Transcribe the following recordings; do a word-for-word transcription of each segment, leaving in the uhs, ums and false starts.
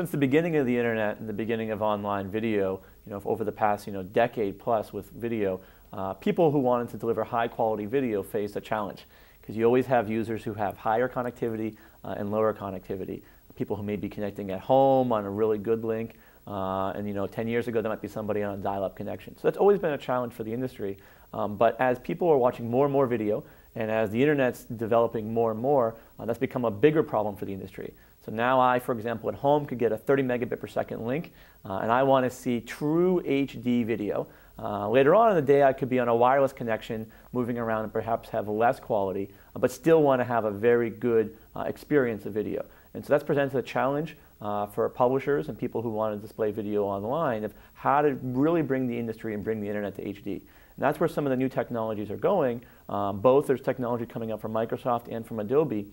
since the beginning of the internet and the beginning of online video, you know, over the past you know decade plus with video, uh, people who wanted to deliver high quality video faced a challenge, because you always have users who have higher connectivity uh, and lower connectivity. People who may be connecting at home on a really good link, uh, and you know, ten years ago there might be somebody on a dial-up connection. So that's always been a challenge for the industry. Um, but as people are watching more and more video, and as the internet's developing more and more, uh, that's become a bigger problem for the industry. So now I, for example, at home could get a thirty megabit per second link, uh, and I want to see true H D video. Uh, later on in the day I could be on a wireless connection moving around and perhaps have less quality, but still want to have a very good uh, experience of video. And so that's presented a challenge uh, for publishers and people who want to display video online of how to really bring the industry and bring the internet to H D. And that's where some of the new technologies are going. Um, both there's technology coming up from Microsoft and from Adobe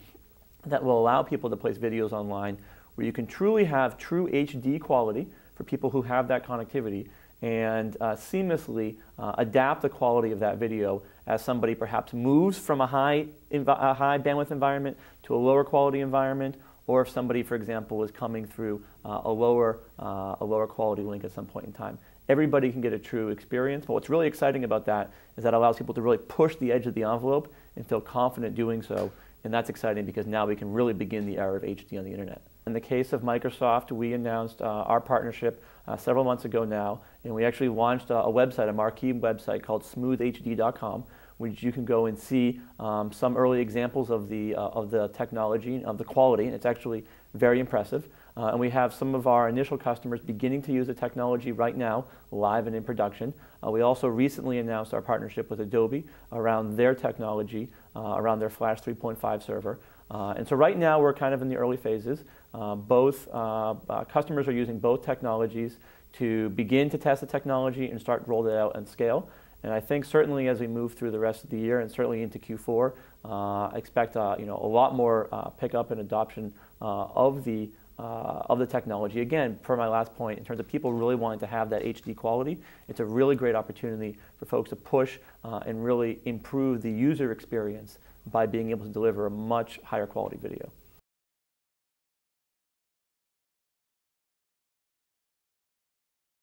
that will allow people to place videos online where you can truly have true H D quality for people who have that connectivity, and uh, seamlessly uh, adapt the quality of that video as somebody perhaps moves from a high, a high bandwidth environment to a lower quality environment, or if somebody, for example, is coming through uh, a, lower, uh, a lower quality link at some point in time. Everybody can get a true experience, but what's really exciting about that is that allows people to really push the edge of the envelope and feel confident doing so, and that's exciting because now we can really begin the era of H D on the internet. In the case of Microsoft, we announced uh, our partnership uh, several months ago now, and we actually launched a, a website, a marquee website called Smooth H D dot com, which you can go and see um, some early examples of the, uh, of the technology, of the quality, and it's actually very impressive. Uh, and we have some of our initial customers beginning to use the technology right now, live and in production. Uh, we also recently announced our partnership with Adobe around their technology, uh, around their Flash three point five server. Uh, and so right now we're kind of in the early phases. Uh, both uh, uh, customers are using both technologies to begin to test the technology and start rolling it out and scale. And I think certainly as we move through the rest of the year and certainly into Q four, uh, I expect uh, you know, a lot more uh, pickup and adoption uh, of the Uh, of the technology. Again, per my last point, in terms of people really wanting to have that H D quality, it's a really great opportunity for folks to push uh, and really improve the user experience by being able to deliver a much higher quality video.